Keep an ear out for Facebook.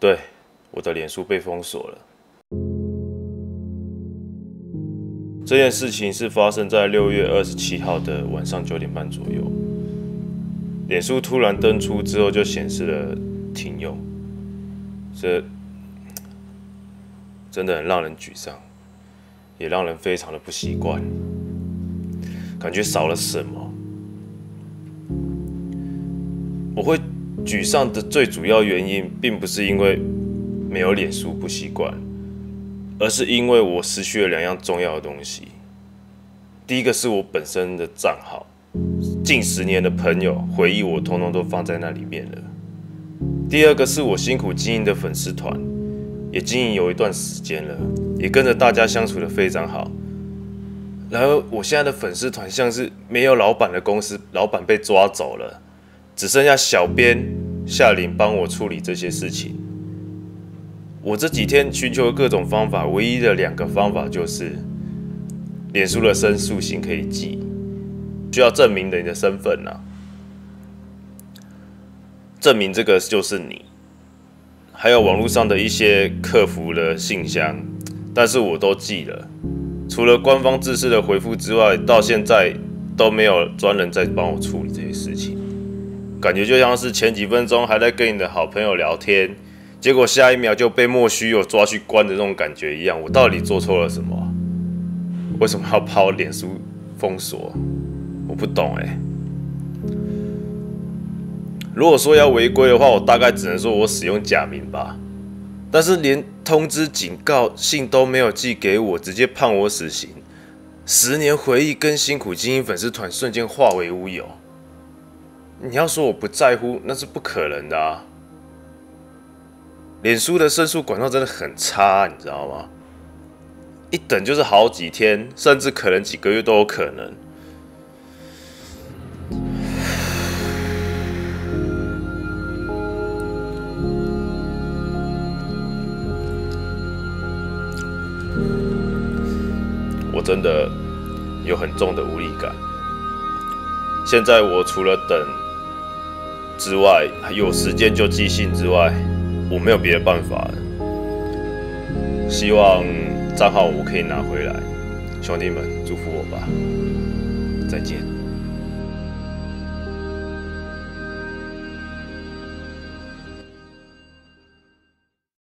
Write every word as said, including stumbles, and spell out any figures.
对，我的脸书被封锁了。这件事情是发生在六月二十七号的晚上九点半左右。脸书突然登出之后就显示了停用，这真的很让人沮丧，也让人非常的不习惯，感觉少了什么。我会沮丧的最主要原因，并不是因为没有脸书不习惯。 而是因为我失去了两样重要的东西。第一个是我本身的账号，近十年的朋友回忆我，通通都放在那里面了。第二个是我辛苦经营的粉丝团，也经营有一段时间了，也跟着大家相处的非常好。然而我现在的粉丝团像是没有老板的公司，老板被抓走了，只剩下小编夏琳帮我处理这些事情。 我这几天寻求各种方法，唯一的两个方法就是，脸书的申诉信可以寄，需要证明你的身份啊，证明这个就是你，还有网络上的一些客服的信箱，但是我都寄了，除了官方自式的回复之外，到现在都没有专人在帮我处理这些事情，感觉就像是前几分钟还在跟你的好朋友聊天。 结果下一秒就被莫须有抓去关的那种感觉一样，我到底做错了什么、啊？为什么要把我脸书封锁？我不懂哎、欸。如果说要违规的话，我大概只能说我使用假名吧。但是连通知、警告信都没有寄给我，直接判我死刑。十年回忆跟辛苦经营粉丝团瞬间化为乌有。你要说我不在乎，那是不可能的啊。 脸书的申诉管道真的很差，你知道吗？一等就是好几天，甚至可能几个月都有可能。我真的有很重的无力感。现在我除了等之外，有时间就寄信之外。 我没有别的办法了，希望账号我可以拿回来，兄弟们祝福我吧，再见。